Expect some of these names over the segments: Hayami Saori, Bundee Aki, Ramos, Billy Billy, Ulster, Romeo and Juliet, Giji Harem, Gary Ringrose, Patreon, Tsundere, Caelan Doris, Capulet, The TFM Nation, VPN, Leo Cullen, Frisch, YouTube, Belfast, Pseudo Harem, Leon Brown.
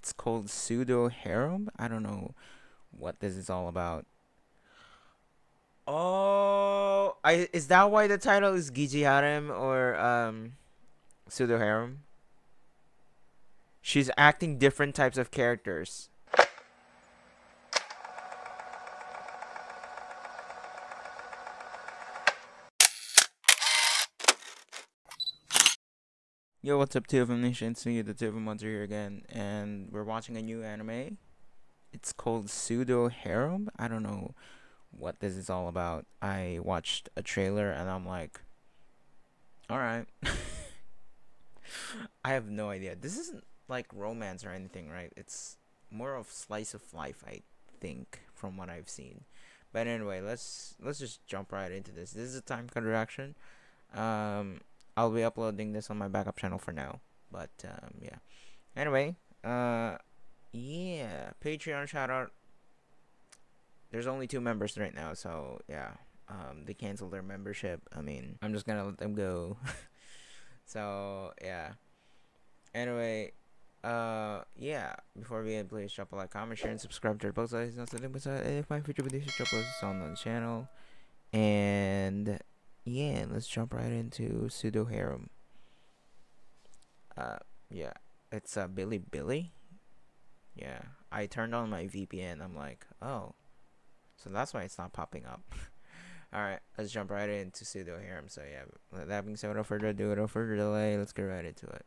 It's called Pseudo Harem. I don't know what this is all about. Oh, is that why the title is Giji Harem or Pseudo Harem? She's acting different types of characters. Yo, what's up, TFM Nation? It's me, the TFM Monster, here again, and we're watching a new anime. It's called Pseudo Harem. I don't know what this is all about. I watched a trailer and I'm like, alright. I have no idea. This isn't like romance or anything, right? It's more of slice of life, I think, from what I've seen. But anyway, let's just jump right into this. This is a time cut reaction. I'll be uploading this on my backup channel for now, but yeah. Anyway, yeah, Patreon shout out. There's only 2 members right now, so yeah. They canceled their membership. I mean, I'm just gonna let them go. So yeah. Anyway, yeah. Before we end, please drop a like, comment, share, and subscribe to our post. It's not something beside if my future videos drop posts on the channel, and yeah, let's jump right into Pseudo Harem. Yeah, it's Billy Billy. Yeah, I turned on my VPN. I'm like, oh, so that's why it's not popping up. All right, let's jump right into Pseudo Harem. So yeah, that being said, without further ado, without further delay, let's get right into it.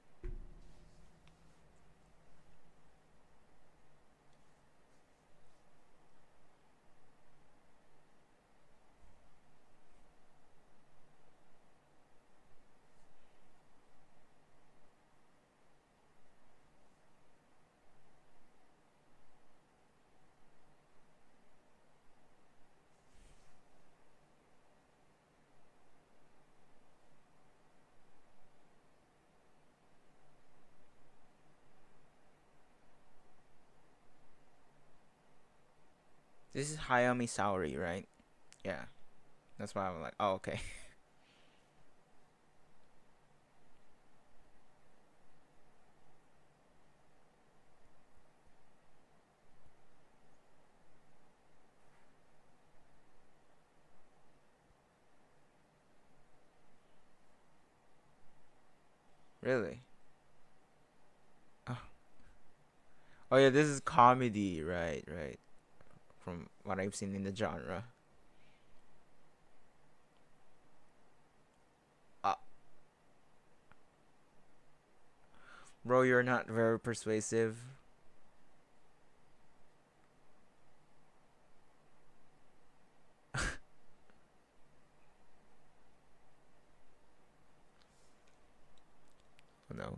This is Hayami Saori, right? Yeah. That's why I'm like, oh, okay. Really? Oh. Oh yeah, this is comedy, right. From what I've seen in the genre. Bro, you're not very persuasive. No.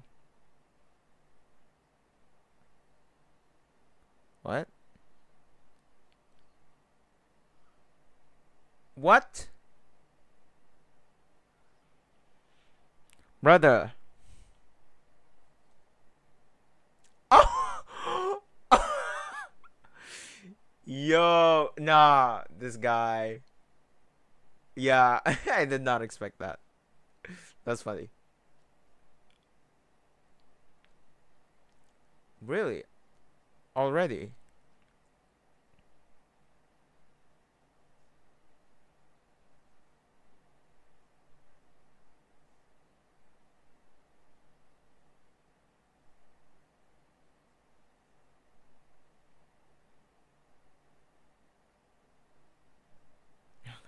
What? What? Brother. Oh. Yo, nah, this guy. Yeah, I did not expect that. That's funny. Really? Already?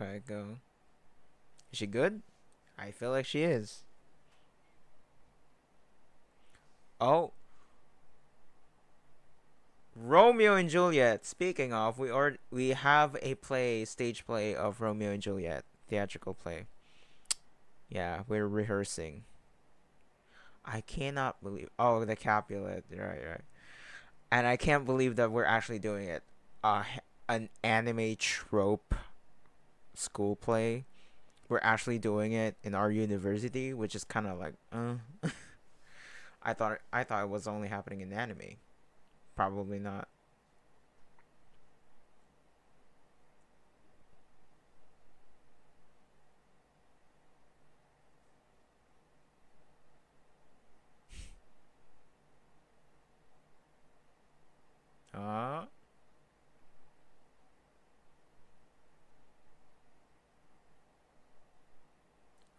Okay, go. Is she good? I feel like she is. Oh. Romeo and Juliet. Speaking of, we have a play, stage play of Romeo and Juliet, theatrical play. Yeah, we're rehearsing. I cannot believe. Oh, the Capulet. Right. And I can't believe that we're actually doing it. An anime trope school play, we're actually doing it in our university, which is kind of like I thought it was only happening in anime. Probably not.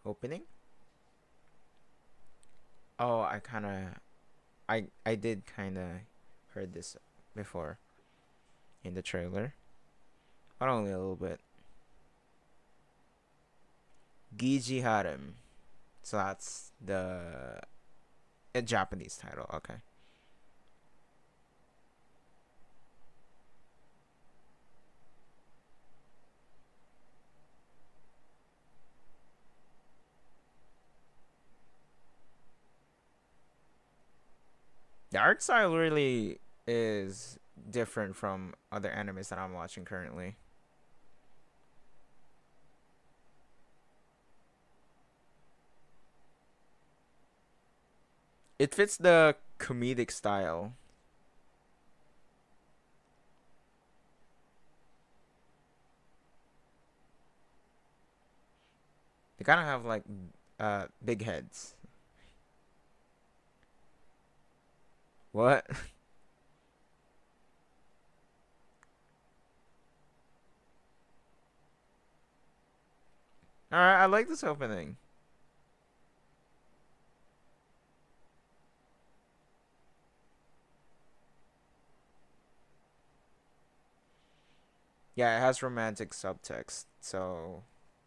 Opening? Oh, I did kinda heard this before in the trailer, but only a little bit. Giji Harem. So that's the a Japanese title, okay. The art style really is different from other animes that I'm watching currently. It fits the comedic style. They kind of have like big heads. What? All right, I like this opening. Yeah, it has romantic subtext, so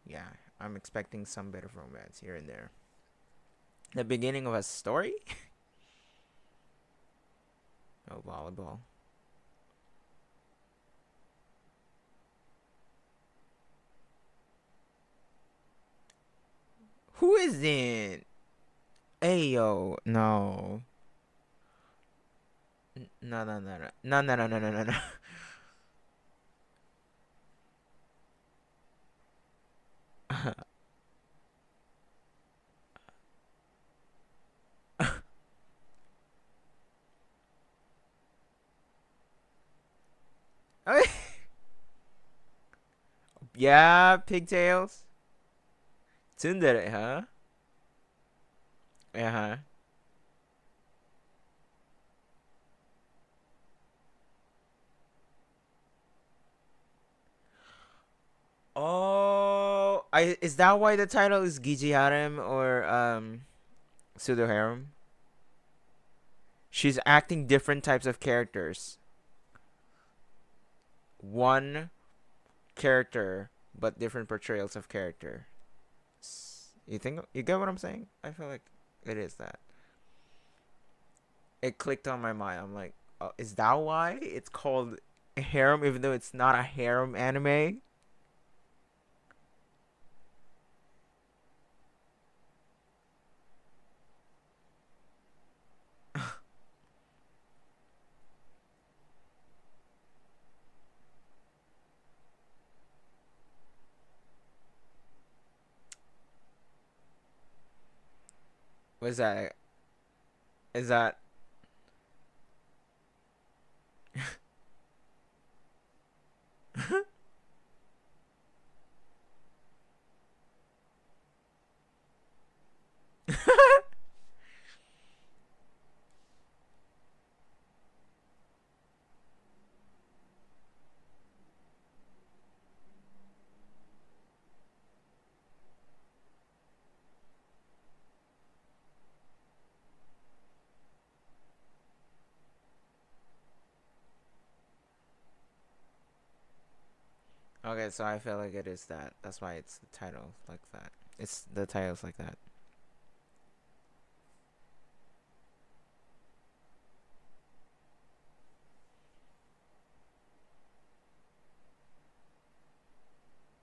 yeah, I'm expecting some bit of romance here and there. The beginning of a story? Oh, volleyball. Who is it? Ayo, no. No. Yeah, pigtails. Tsundere, huh? Uh-huh. Oh, is that why the title is Giji Harem or Pseudo Harem? She's acting different types of characters. One character, but different portrayals of character. You think you get what I'm saying? I feel like it is that. It clicked on my mind. I'm like, oh, is that why it's called harem, even though it's not a harem anime? What is that? Is that? Okay, so I feel like it is that. That's why it's the title like that. It's the titles like that.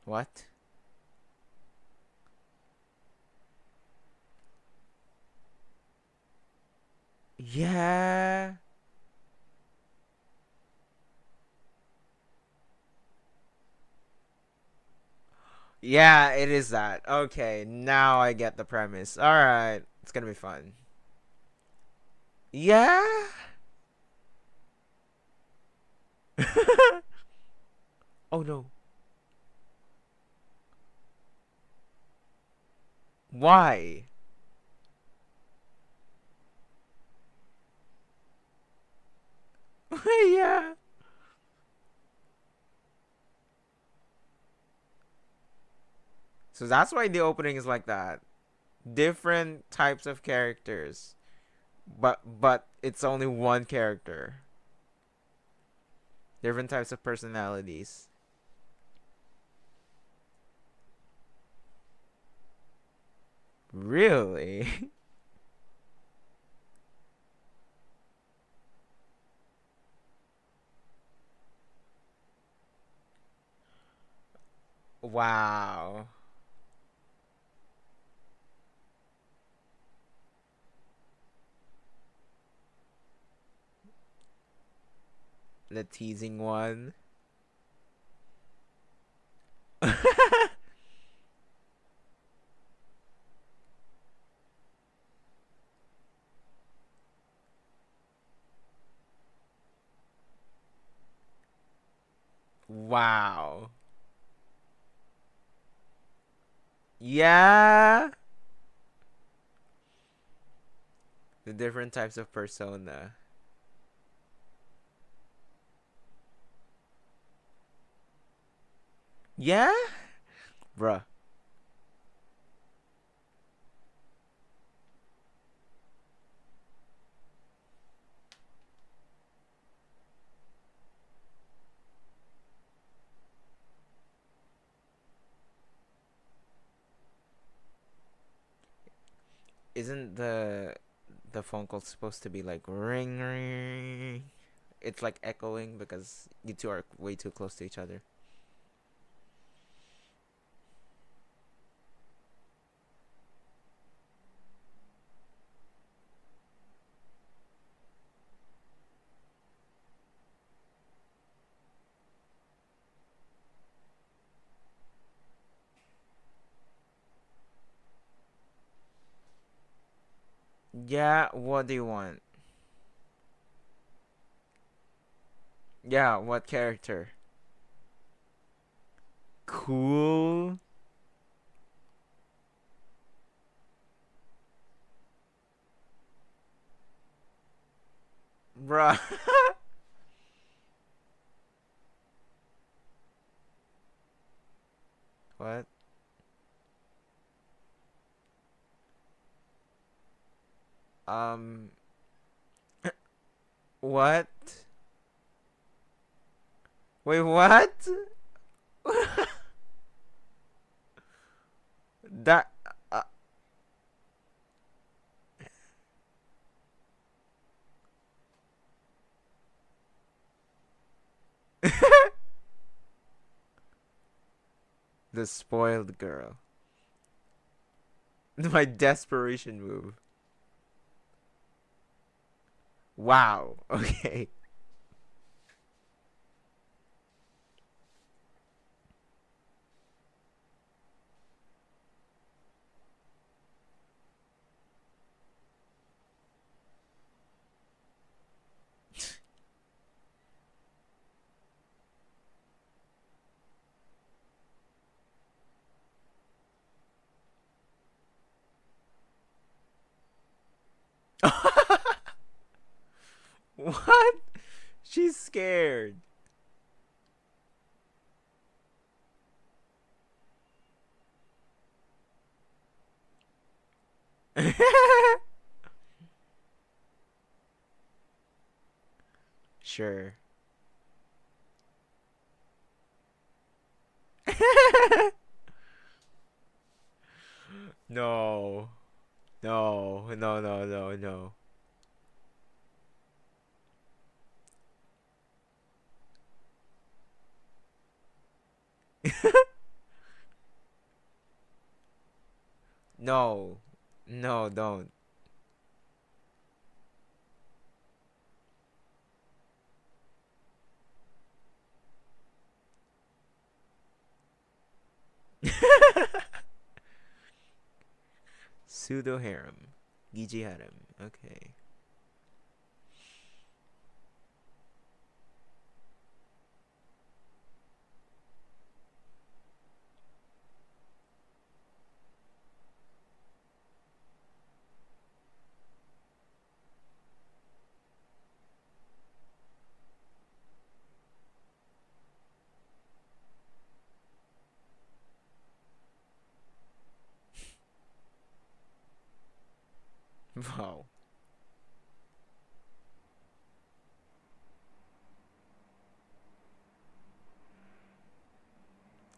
What? Yeah. Yeah, it is that. Okay, now I get the premise. Alright, it's gonna be fun. Yeah? Oh no. Why? Yeah. So that's why the opening is like that. Different types of characters. But it's only one character. Different types of personalities. Really? Wow. The teasing one. Wow. Yeah. The different types of persona. Yeah? Bruh. Isn't the phone call supposed to be like ring ring? It's like echoing because you two are way too close to each other. Yeah, what do you want? Yeah, what character? Cool. Bruh. What? What? Wait, what? That, the spoiled girl. My desperation move. Wow, okay. What? She's scared. Sure. No. No. No, don't. Pseudo harem, Giji harem. Okay. Wow.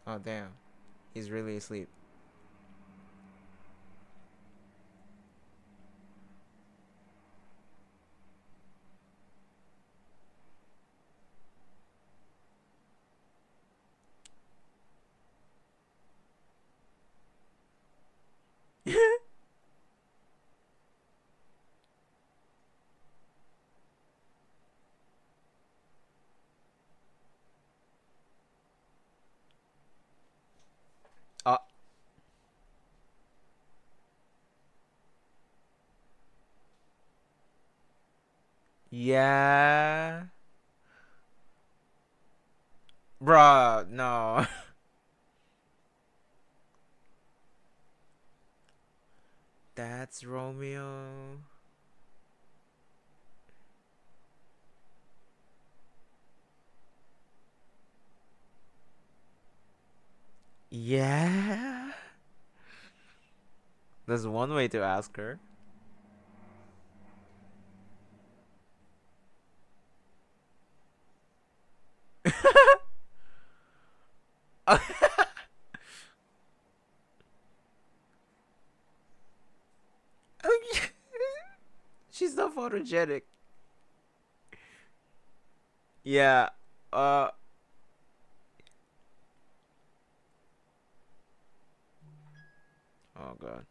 Oh damn, he's really asleep. Yeah. Bruh, no. That's Romeo. Yeah. There's one way to ask her. She's not photogenic. Yeah. Oh god.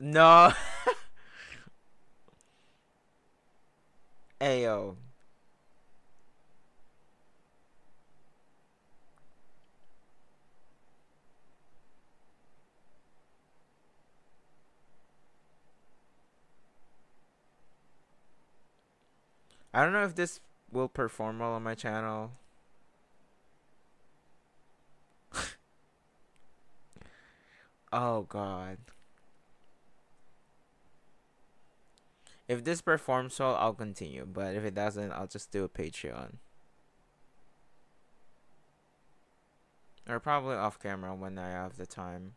No. Ayo. I don't know if this will perform well on my channel. Oh god. If this performs well, I'll continue, but if it doesn't, I'll just do a Patreon. Or probably off camera when I have the time.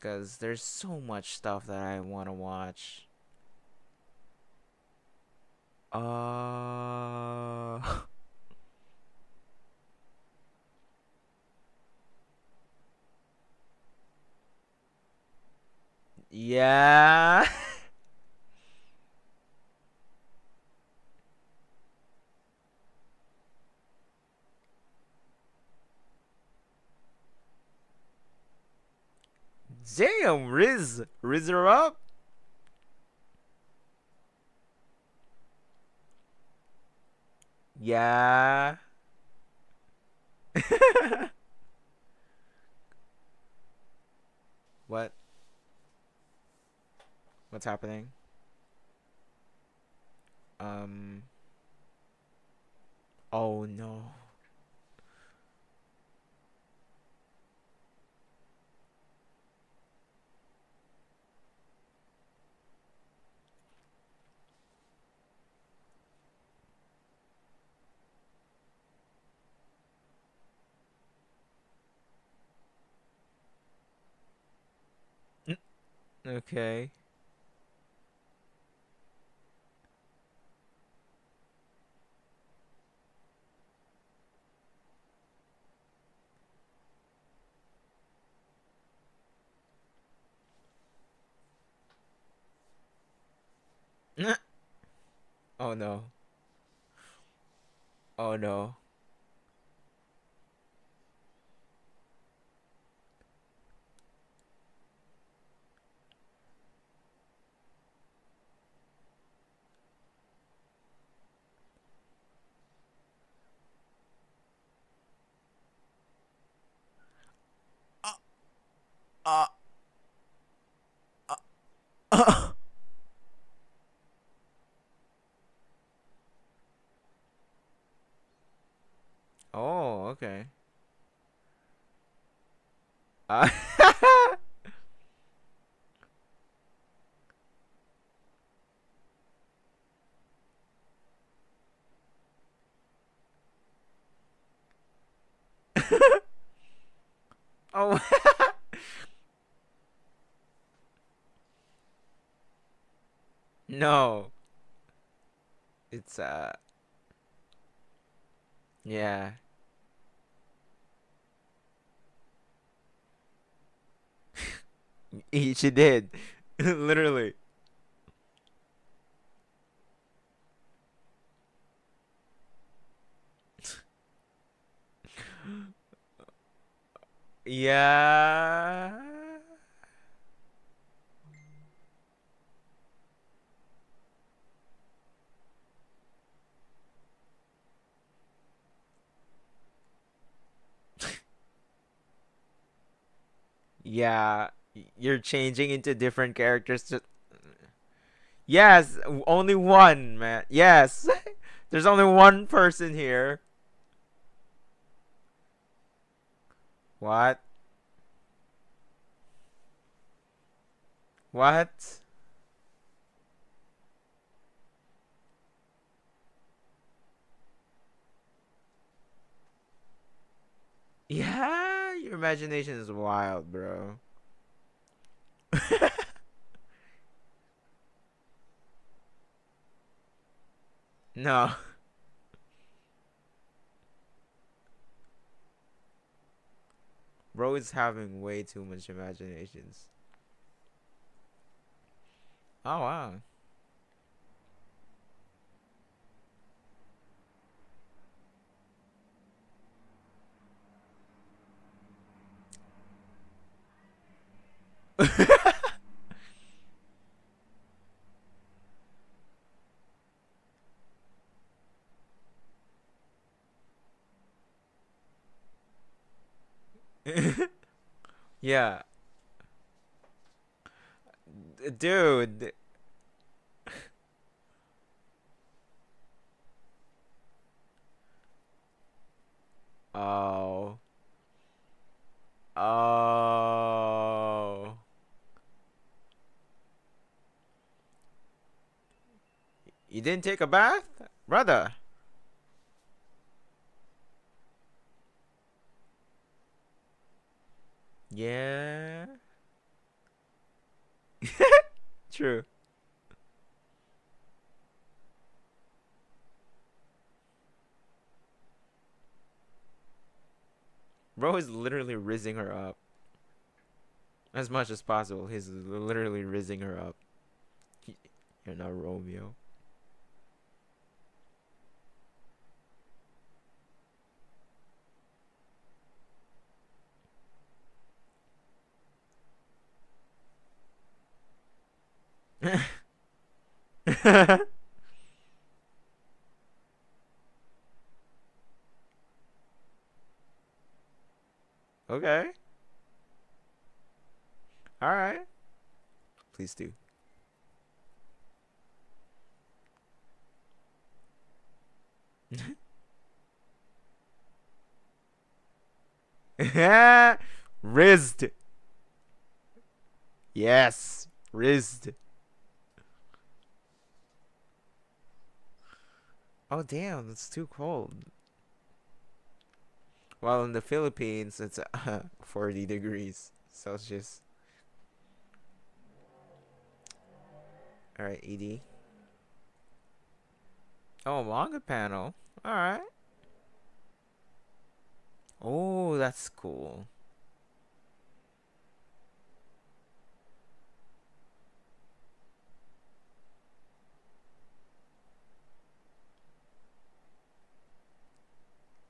Because there's so much stuff that I want to watch. Yeah. Damn, Riz her up. Yeah. What? What's happening? Oh no. Okay. Oh no. Oh no. Oh, okay. Oh. No. It's yeah. She did. Literally. Yeah. Yeah, you're changing into different characters. To... Yes, only one, man. Yes. There's only one person here. What? What? Yeah, your imagination is wild, bro. No. Bro is having way too much imaginations. Oh, wow. Yeah. Dude. Oh. Oh. You didn't take a bath, brother? Yeah. True. Bro is literally rizzing her up. As much as possible, he's literally rizzing her up. You're not Romeo. Okay. All right. Please do. Rizzed. Yes, rizzed. Oh damn, it's too cold. While in the Philippines, it's 40 degrees Celsius. All right, ED. Oh, manga panel. All right. Oh, that's cool.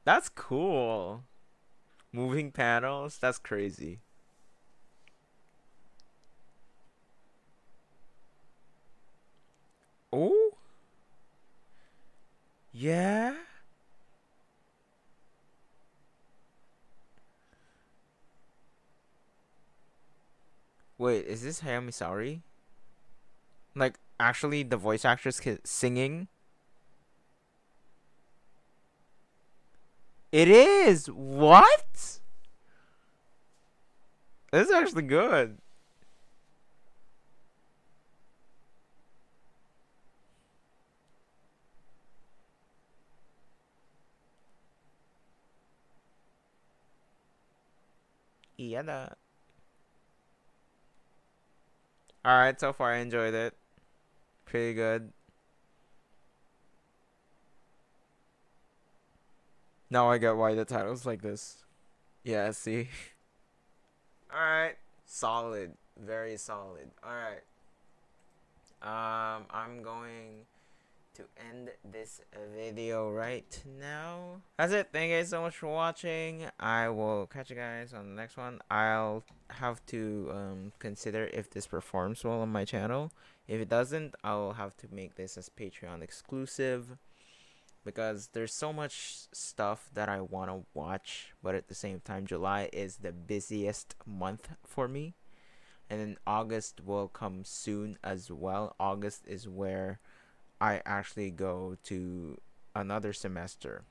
That's cool. Moving panels, that's crazy. Oh? Yeah? Wait, is this Hayami Saori? Like, actually the voice actress singing? It is! What? This is actually good. Yeah, that. Alright, so far I enjoyed it. Pretty good. Now I get why the title's like this. Yeah, see? Alright. Solid. Very solid. Alright. I'm going to end this video right now. That's it. Thank you guys so much for watching. I will catch you guys on the next one. I'll have to consider if this performs well on my channel. If it doesn't, I'll have to make this as Patreon exclusive, because there's so much stuff that I want to watch, but at the same time, July is the busiest month for me, and then August will come soon as well. August is where I actually go to another semester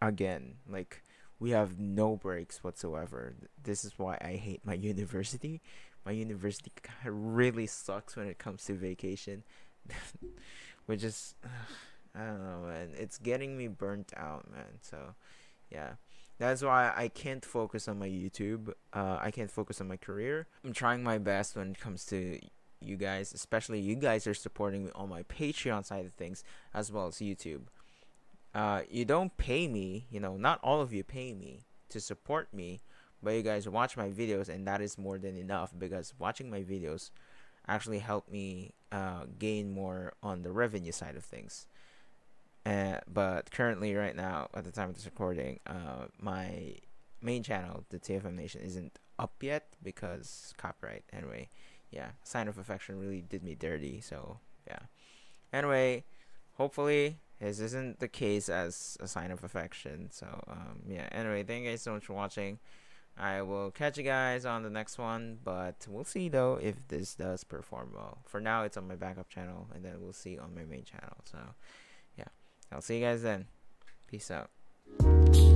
again. Like, we have no breaks whatsoever. This is why I hate my university. My university really sucks when it comes to vacation. Which is, I don't know, man. It's getting me burnt out, man. So, yeah. That's why I can't focus on my YouTube. I can't focus on my career. I'm trying my best when it comes to you guys, especially you guys are supporting me on my Patreon side of things as well as YouTube. You don't pay me, you know, not all of you pay me to support me, but you guys watch my videos, and that is more than enough, because watching my videos actually helped me gain more on the revenue side of things. But currently, right now, at the time of this recording, my main channel, the TFM Nation, isn't up yet because copyright. Anyway, yeah, Sign of Affection really did me dirty, so yeah. Anyway, hopefully this isn't the case as a Sign of Affection, so yeah. Anyway, thank you guys so much for watching. I will catch you guys on the next one, but we'll see though if this does perform well. For now, it's on my backup channel, and then we'll see on my main channel, so yeah. I'll see you guys then. Peace out.